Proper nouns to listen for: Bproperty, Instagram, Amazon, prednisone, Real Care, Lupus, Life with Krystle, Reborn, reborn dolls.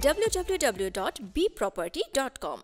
www.bproperty.com.